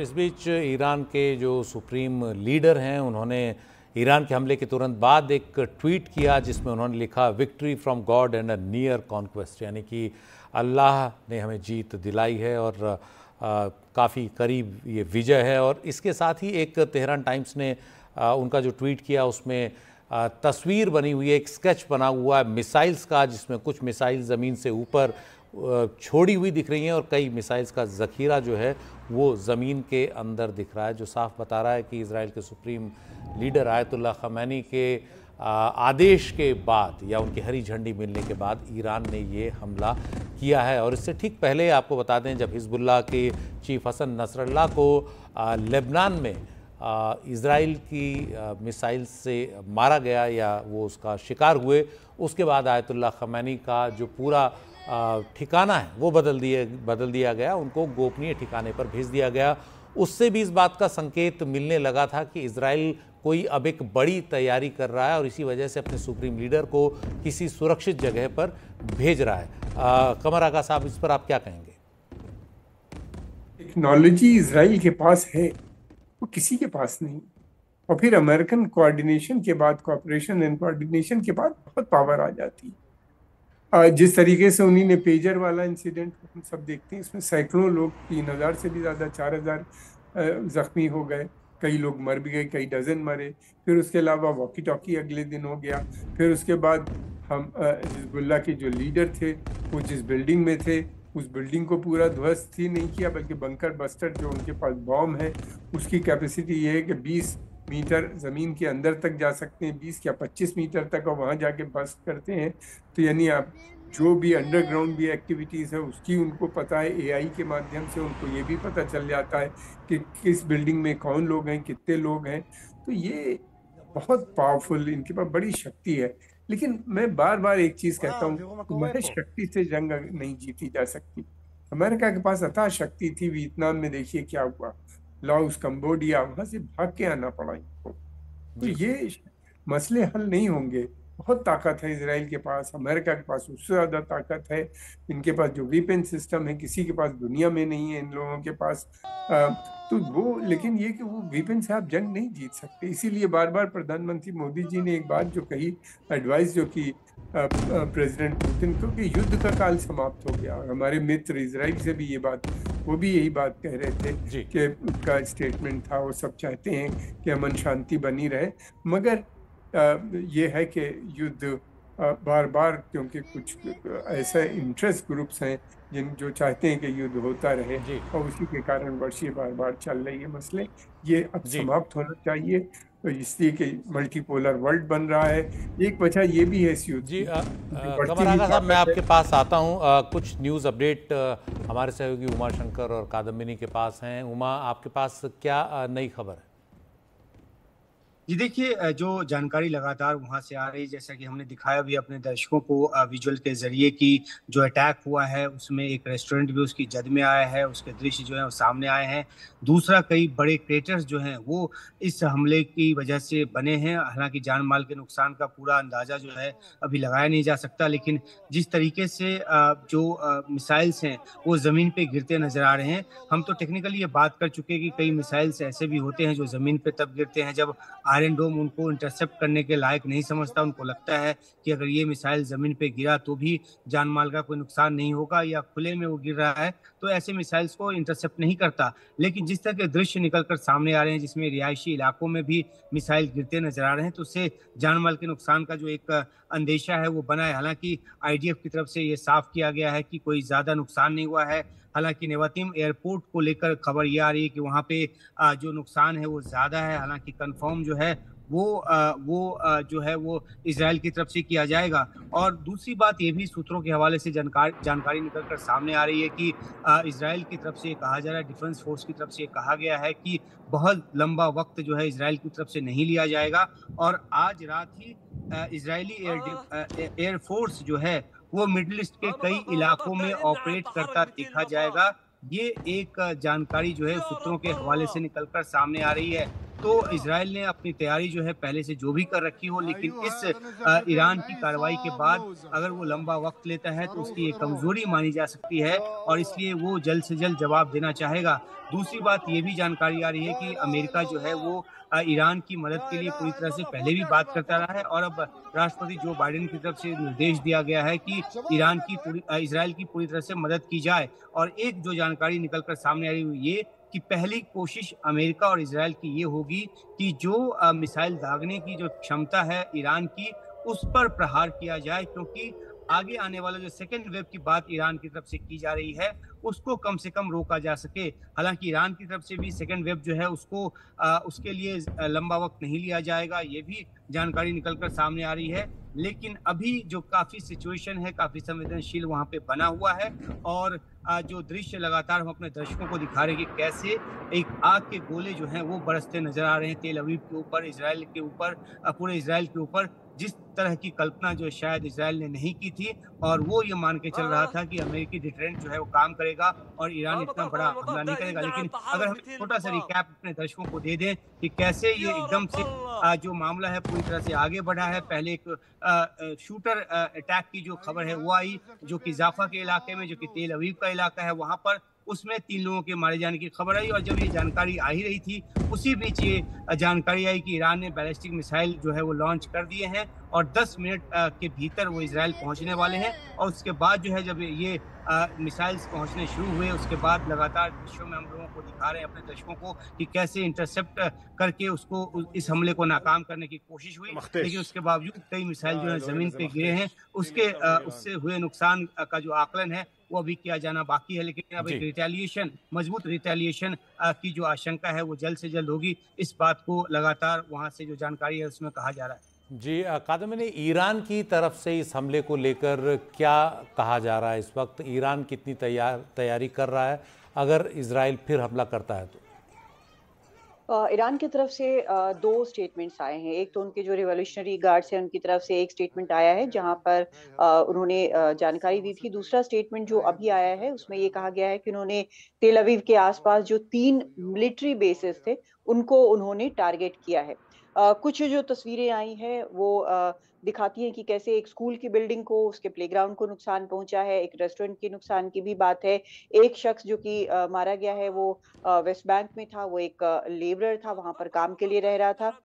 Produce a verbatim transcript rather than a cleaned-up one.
इस बीच ईरान के जो सुप्रीम लीडर हैं उन्होंने ईरान के हमले के तुरंत बाद एक ट्वीट किया जिसमें उन्होंने लिखा victory from God and a near conquest, यानी कि अल्लाह ने हमें जीत दिलाई है और काफ़ी करीब ये विजय है। और इसके साथ ही एक तेहरान टाइम्स ने आ, उनका जो ट्वीट किया उसमें आ, तस्वीर बनी हुई है, एक स्केच बना हुआ है मिसाइल्स का, जिसमें कुछ मिसाइल ज़मीन से ऊपर छोड़ी हुई दिख रही हैं और कई मिसाइल्स का ज़खीरा जो है वो ज़मीन के अंदर दिख रहा है, जो साफ बता रहा है कि इज़राइल के सुप्रीम लीडर आयतुल्लाह ख़ामेनेई के आदेश के बाद या उनकी हरी झंडी मिलने के बाद ईरान ने ये हमला किया है। और इससे ठीक पहले आपको बता दें, जब हिजबुल्ला के चीफ हसन नसरल्ला को लेबनान में इज़राइल की मिसाइल से मारा गया या वो उसका शिकार हुए, उसके बाद आयतुल्लाह ख़ामेनेई का जो पूरा ठिकाना है वो बदल दिए बदल दिया गया, उनको गोपनीय ठिकाने पर भेज दिया गया। उससे भी इस बात का संकेत मिलने लगा था कि इज़राइल कोई अब एक बड़ी तैयारी कर रहा है और इसी वजह से अपने सुप्रीम लीडर को किसी सुरक्षित जगह पर भेज रहा है। कमर आगा साहब, इस पर आप क्या कहेंगे? टेक्नोलॉजी इज़राइल के पास है, वो किसी के पास नहीं। और फिर अमेरिकन कोऑर्डिनेशन के बाद, कोऑपरेशन एंड कोऑर्डिनेशन के बाद बहुत पावर आ जाती है। जिस तरीके से उन्हीं ने पेजर वाला इंसिडेंट हम सब देखते हैं, इसमें सैकड़ों लोग, तीन हज़ार से भी ज़्यादा, चार हज़ार ज़ख्मी हो गए, कई लोग मर भी गए, कई डजन मरे। फिर उसके अलावा वॉकी टॉकी अगले दिन हो गया। फिर उसके बाद हम हिजबुल्ला के जो लीडर थे वो जिस बिल्डिंग में थे उस बिल्डिंग को पूरा ध्वस्त ही नहीं किया, बल्कि बंकर बस्टर जो उनके पास बॉम्ब है उसकी कैपेसिटी ये है कि बीस मीटर ज़मीन के अंदर तक जा सकते हैं, बीस या पच्चीस मीटर तक, और वहाँ जाके बस्ट करते हैं। तो यानी आप जो भी अंडरग्राउंड भी एक्टिविटीज़ है उसकी उनको पता है। एआई के माध्यम से उनको ये भी पता चल जाता है कि किस बिल्डिंग में कौन लोग हैं, कितने लोग हैं। तो ये बहुत पावरफुल, इनके पास बड़ी शक्ति है। लेकिन मैं बार बार एक चीज़ कहता हूँ, महज शक्ति से जंग नहीं जीती जा सकती। अमेरिका के पास अथाह शक्ति थी, वियतनाम में देखिए क्या हुआ, लाओस, कंबोडिया, वहाँ से भाग के आना पड़ा इनको। तो ये मसले हल नहीं होंगे। बहुत ताकत है इजराइल के पास, अमेरिका के पास उससे ज़्यादा ताकत है। इनके पास जो वीपेन सिस्टम है किसी के पास दुनिया में नहीं है इन लोगों के पास। आ, तो वो, लेकिन ये कि वो वीपेन से आप जंग नहीं जीत सकते। इसीलिए बार बार प्रधानमंत्री मोदी जी ने एक बात जो कही, एडवाइस जो की प्रेसिडेंट पुतिन को, कि युद्ध का काल समाप्त हो गया। हमारे मित्र इजराइल से भी ये बात, वो भी यही बात कह रहे थे कि उनका स्टेटमेंट था, वो सब चाहते हैं कि अमन शांति बनी रहे। मगर ये है कि युद्ध बार बार, क्योंकि कुछ ऐसे इंटरेस्ट ग्रुप्स हैं जिन जो चाहते हैं कि युद्ध होता रहे, और उसी के कारण वर्षीय बार बार चल रही है मसले। ये अब समाप्त होना चाहिए, तो इसलिए कि मल्टीपोलर वर्ल्ड बन रहा है। एक वजह ये भी है इस युद्ध जी। आ, आ, मैं आपके पास आता हूँ। कुछ न्यूज़ अपडेट हमारे सहयोगी उमा शंकर और कादम्बिनी के पास हैं। उमा, आपके पास क्या नई खबर है? जी देखिए, जो जानकारी लगातार वहां से आ रही है, जैसा कि हमने दिखाया भी अपने दर्शकों को विजुअल के जरिए, कि जो अटैक हुआ है उसमें एक रेस्टोरेंट भी उसकी जद में आया है, उसके दृश्य जो है वो सामने आए हैं। दूसरा, कई बड़े क्रेटर्स जो हैं वो इस हमले की वजह से बने हैं। हालांकि जान माल के नुकसान का पूरा अंदाज़ा जो है अभी लगाया नहीं जा सकता, लेकिन जिस तरीके से जो मिसाइल्स हैं वो ज़मीन पर गिरते नज़र आ रहे हैं। हम तो टेक्निकली ये बात कर चुके हैं कि कई मिसाइल्स ऐसे भी होते हैं जो ज़मीन पर तब गिरते हैं जब आयरन डोम उनको इंटरसेप्ट करने के लायक नहीं समझता। उनको लगता है कि अगर ये मिसाइल ज़मीन पे गिरा तो भी जान माल का कोई नुकसान नहीं होगा, या खुले में वो गिर रहा है तो ऐसे मिसाइल्स को इंटरसेप्ट नहीं करता। लेकिन जिस तरह के दृश्य निकलकर सामने आ रहे हैं, जिसमें रिहायशी इलाकों में भी मिसाइल गिरते नजर आ रहे हैं, तो उससे जान माल के नुकसान का जो एक अंदेशा है वो बना है। हालांकि आईडीएफ की तरफ से ये साफ किया गया है कि कोई ज़्यादा नुकसान नहीं हुआ है। हालांकि नेवातिम एयरपोर्ट को लेकर खबर ये आ रही है कि वहाँ पे जो नुकसान है वो ज़्यादा है। हालांकि कंफर्म जो है वो वो जो है वो इजराइल की तरफ से किया जाएगा। और दूसरी बात ये भी सूत्रों के हवाले से जानकारी जानकारी निकल कर सामने आ रही है कि इजराइल की तरफ से कहा जा रहा है, डिफेंस फोर्स की तरफ से कहा गया है कि बहुत लंबा वक्त जो है इजराइल की तरफ से नहीं लिया जाएगा। और आज रात ही इजरायली एयर एयरफोर्स जो है वो मिडिल ईस्ट के कई इलाकों में ऑपरेट करता देखा जाएगा। ये एक जानकारी जो है सूत्रों के हवाले से निकलकर सामने आ रही है। तो इसराइल ने अपनी तैयारी जो है पहले से जो भी कर रखी हो, लेकिन इस ईरान की कार्रवाई के बाद अगर वो लंबा वक्त लेता है तो उसकी एक कमजोरी मानी जा सकती है और इसलिए वो जल्द से जल्द जवाब देना चाहेगा। दूसरी बात ये भी जानकारी आ रही है कि अमेरिका जो है वो ईरान की मदद के लिए पूरी तरह से पहले भी बात करता रहा है और अब राष्ट्रपति जो बाइडेन की तरफ से निर्देश दिया गया है कि ईरान की पूरी इसराइल की पूरी तरह से मदद की जाए। और एक जो जानकारी निकलकर सामने आ रही है ये कि पहली कोशिश अमेरिका और इसराइल की ये होगी कि जो मिसाइल दागने की जो क्षमता है ईरान की उस पर प्रहार किया जाए, क्योंकि आगे आने वाला जो सेकेंड वेव की बात ईरान की तरफ से की जा रही है उसको कम से कम रोका जा सके। हालांकि ईरान की तरफ से भी सेकेंड वेव जो है उसको आ, उसके लिए लंबा वक्त नहीं लिया जाएगा, ये भी जानकारी निकलकर सामने आ रही है। लेकिन अभी जो काफ़ी सिचुएशन है काफ़ी संवेदनशील वहाँ पे बना हुआ है और जो दृश्य लगातार हम अपने दर्शकों को दिखा रहे हैं कि कैसे एक आग के गोले जो हैं वो बरसते नजर आ रहे हैं तेल अवीव के ऊपर, इसराइल के ऊपर, पूरे इसराइल के ऊपर, जिस तरह की कल्पना जो शायद इसराइल ने नहीं की थी। और वो ये मान के चल रहा था कि अमेरिकी डिटरेंट जो है वो काम करेगा और ईरान इतना बड़ा हमला नहीं करेगा। लेकिन अगर हम छोटा सा रिकैप अपने दर्शकों को दे दें कि कैसे ये एकदम से जो मामला है पूरी तरह से आगे बढ़ा है। पहले एक शूटर अटैक की जो खबर है वो आई जो कि जाफा के इलाके में, जो कि तेल अवीव का इलाका है, वहाँ पर उसमें तीन लोगों के मारे जाने की खबर आई। और जब ये जानकारी आ ही रही थी उसी बीच ये जानकारी आई कि ईरान ने बैलिस्टिक मिसाइल जो है वो लॉन्च कर दिए हैं और दस मिनट के भीतर वो इसराइल पहुंचने वाले हैं। और उसके बाद जो है जब ये मिसाइल्स पहुंचने शुरू हुए उसके बाद लगातार दृश्यों में हम लोगों को दिखा रहे हैं अपने दर्शकों को कि कैसे इंटरसेप्ट करके उसको इस हमले को नाकाम करने की कोशिश हुई, लेकिन उसके बावजूद कई मिसाइल जो है ज़मीन पे गिरे हैं। उसके उससे हुए नुकसान का जो आकलन है वो अभी किया जाना बाकी है, लेकिन अब एक रिटेलिएशन, मजबूत रिटेलिएशन की जो आशंका है वो जल्द से जल्द होगी। इस बात को लगातार वहाँ से जो जानकारी है उसमें कहा जा रहा है। जी कादम, ने ईरान की तरफ से इस हमले को लेकर क्या कहा जा रहा है? इस वक्त ईरान कितनी तैयार तैयारी कर रहा है अगर इजराइल फिर हमला करता है तो? ईरान की तरफ से दो स्टेटमेंट्स आए हैं। एक तो उनके जो रिवॉल्यूशनरी गार्ड्स हैं उनकी तरफ से एक स्टेटमेंट आया है जहां पर उन्होंने जानकारी दी थी। दूसरा स्टेटमेंट जो अभी आया है उसमें ये कहा गया है कि उन्होंने तेल अवीव के आसपास जो तीन मिलिट्री बेसेस थे उनको उन्होंने टारगेट किया है। Uh, कुछ जो तस्वीरें आई हैं वो uh, दिखाती हैं कि कैसे एक स्कूल की बिल्डिंग को, उसके प्लेग्राउंड को नुकसान पहुंचा है, एक रेस्टोरेंट के नुकसान की भी बात है। एक शख्स जो कि uh, मारा गया है वो uh, वेस्ट बैंक में था, वो एक लेबरर uh, था, वहां पर काम के लिए रह रहा था।